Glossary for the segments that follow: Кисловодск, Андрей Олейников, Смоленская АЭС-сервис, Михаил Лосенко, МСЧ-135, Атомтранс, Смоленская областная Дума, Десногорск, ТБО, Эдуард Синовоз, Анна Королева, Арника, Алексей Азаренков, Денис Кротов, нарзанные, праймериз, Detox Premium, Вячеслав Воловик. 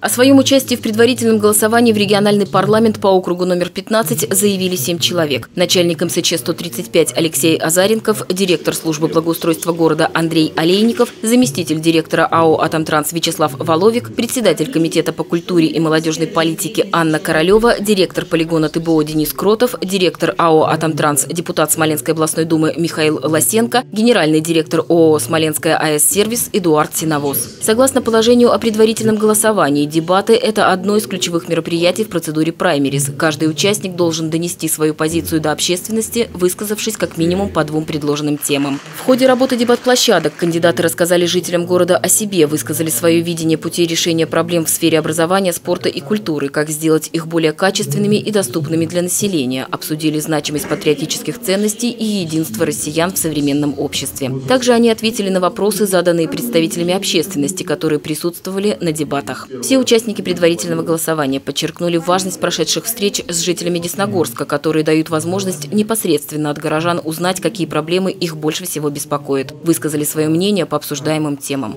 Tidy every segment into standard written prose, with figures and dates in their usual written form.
О своем участии в предварительном голосовании в региональный парламент по округу номер 15 заявили 7 человек. Начальник МСЧ-135 Алексей Азаренков, директор службы благоустройства города Андрей Олейников, заместитель директора АО «Атомтранс» Вячеслав Воловик, председатель комитета по культуре и молодежной политике Анна Королева, директор полигона ТБО Денис Кротов, директор АО «Атомтранс», депутат Смоленской областной думы Михаил Лосенко, генеральный директор ООО «Смоленская АЭС-сервис» Эдуард Синовоз. Согласно положению о предварительном голосовании, дебаты – это одно из ключевых мероприятий в процедуре праймериз. Каждый участник должен донести свою позицию до общественности, высказавшись как минимум по двум предложенным темам. В ходе работы дебат-площадок кандидаты рассказали жителям города о себе, высказали свое видение путей решения проблем в сфере образования, спорта и культуры, как сделать их более качественными и доступными для населения, обсудили значимость патриотических ценностей и единство россиян в современном обществе. Также они ответили на вопросы, заданные представителями общественности, которые присутствовали на дебатах. Все участники предварительного голосования подчеркнули важность прошедших встреч с жителями Десногорска, которые дают возможность непосредственно от горожан узнать, какие проблемы их больше всего беспокоят. Высказали свое мнение по обсуждаемым темам.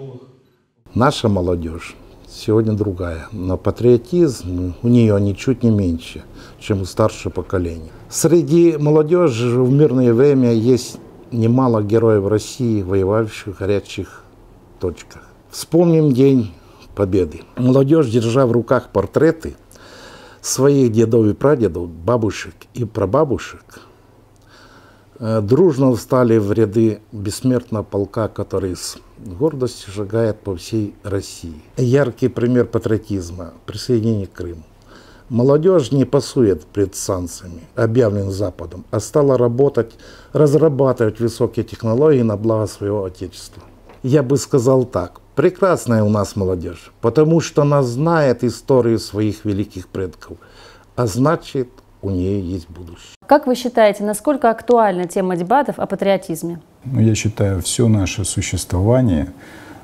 Наша молодежь сегодня другая, но патриотизм у нее ничуть не меньше, чем у старшего поколения. Среди молодежи в мирное время есть немало героев России, воевавших в горячих точках. Вспомним День Победы. Молодежь, держа в руках портреты своих дедов и прадедов, бабушек и прабабушек, дружно встали в ряды бессмертного полка, который с гордостью шагает по всей России. Яркий пример патриотизма – присоединение к Крыму. Молодежь не пасует пред санкциями, объявленными Западом, а стала работать, разрабатывать высокие технологии на благо своего Отечества. Я бы сказал так. Прекрасная у нас молодежь, потому что она знает историю своих великих предков, а значит, у нее есть будущее. Как вы считаете, насколько актуальна тема дебатов о патриотизме? Я считаю, все наше существование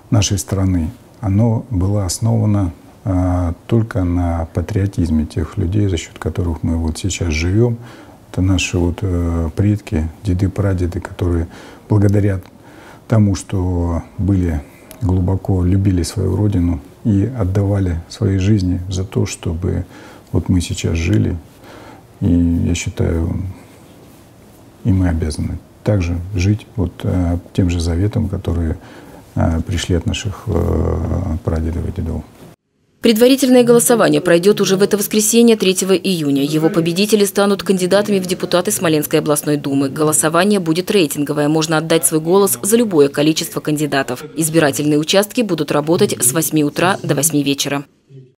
нашей страны, оно было основано только на патриотизме тех людей, за счет которых мы вот сейчас живем. Это наши вот предки, деды, прадеды, которые благодаря тому, что были глубоко любили свою родину и отдавали свои жизни за то, чтобы вот мы сейчас жили. И я считаю, и мы обязаны также жить вот тем же заветом, которые пришли от наших прадедов и дедов. Предварительное голосование пройдет уже в это воскресенье, 3 июня. Его победители станут кандидатами в депутаты Смоленской областной думы. Голосование будет рейтинговое. Можно отдать свой голос за любое количество кандидатов. Избирательные участки будут работать с 8 утра до 8 вечера.